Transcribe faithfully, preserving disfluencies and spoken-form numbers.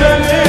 الجميع.